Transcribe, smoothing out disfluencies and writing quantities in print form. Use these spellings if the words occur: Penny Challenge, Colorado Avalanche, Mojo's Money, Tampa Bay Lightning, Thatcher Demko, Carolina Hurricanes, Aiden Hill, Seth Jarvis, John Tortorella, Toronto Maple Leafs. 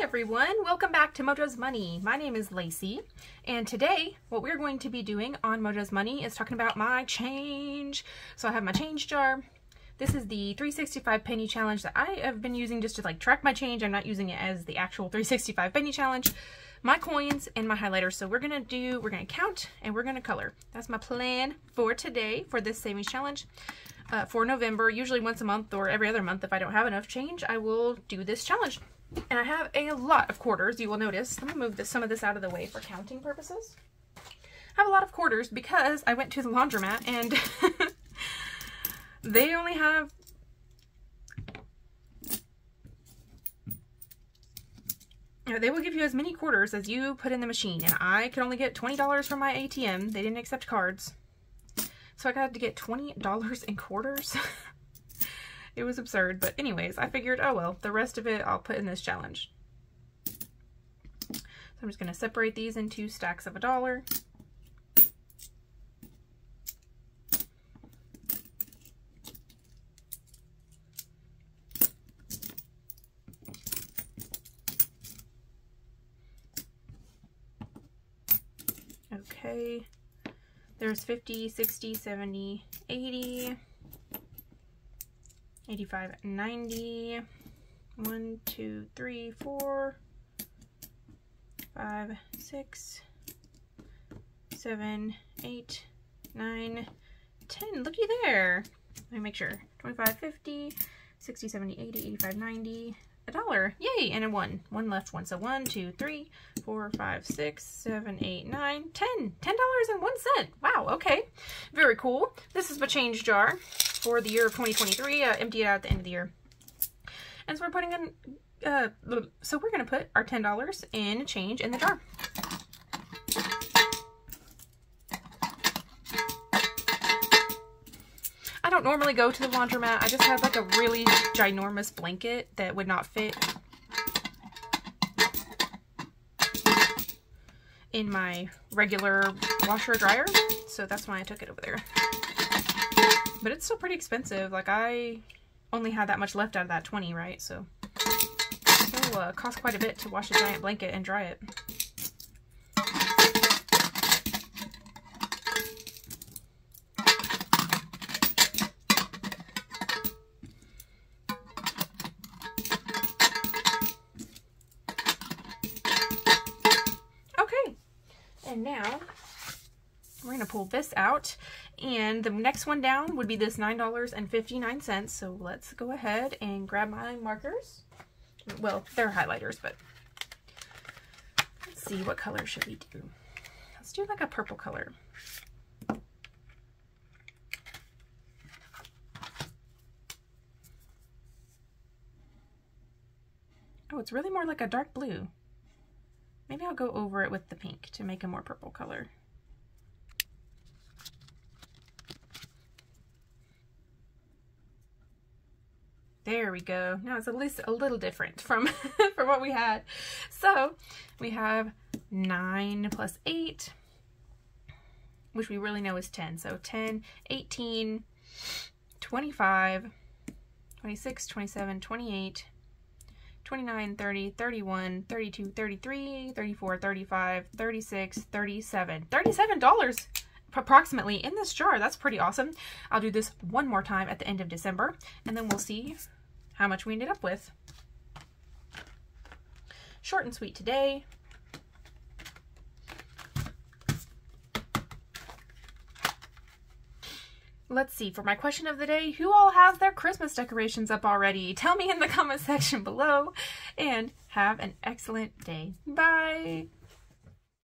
Hi everyone, welcome back to Mojo's Money. My name is Lacey, and today what we're going to be doing on Mojo's Money is talking about my change. So I have my change jar. This is the 365 Penny Challenge that I have been using just to like track my change. I'm not using it as the actual 365 Penny Challenge. My coins and my highlighters. So we're gonna count and we're gonna color. That's my plan for today for this savings challenge. For November, usually once a month or every other month if I don't have enough change, I will do this challenge. And I have a lot of quarters, you will notice. I'm gonna move some of this out of the way for counting purposes. I have a lot of quarters because I went to the laundromat and they only have they will give you as many quarters as you put in the machine, and I could only get $20 from my ATM. They didn't accept cards. So I got to get $20 in quarters. It was absurd, but anyways, I figured, oh well, the rest of it I'll put in this challenge. So I'm just going to separate these into stacks of $1. Okay. There's 50, 60, 70, 80, 85, 90, 1, 2, 3, 4, 5, 6, 7, 8, 9, 10. Looky there. Let me make sure. 25, 50, 60, 70, 80, 85, 90, $1. Yay, and a 1. 1 left one. So 1, 2, 3, 4, 5, 6, 7, 8, 9, 10. $10.01. Wow, okay. Very cool. This is my change jar for the year of 2023. Empty it out at the end of the year. And so we're putting in, we're going to put our $10 in change in the jar. I don't normally go to the laundromat. I just had like a really ginormous blanket that would not fit in my regular washer dryer, so that's why I took it over there. But it's still pretty expensive. Like, I only had that much left out of that 20, right? So it'll cost quite a bit to wash a giant blanket and dry it. And now we're going to pull this out, and the next one down would be this $9.59. So let's go ahead and grab my markers. Well, they're highlighters, but let's see, what color should we do? Let's do like a purple color. Oh, it's really more like a dark blue. Maybe I'll go over it with the pink to make a more purple color. There we go. Now it's at least a little different from, from what we had. So we have 9 plus 8, which we really know is 10. So 10, 18, 25, 26, 27, 28, 29, 30, 31, 32, 33, 34, 35, 36, 37. $37 approximately in this jar. That's pretty awesome. I'll do this one more time at the end of December, and then we'll see how much we ended up with. Short and sweet today. Let's see, for my question of the day, who all has their Christmas decorations up already? Tell me in the comment section below, and have an excellent day. Bye!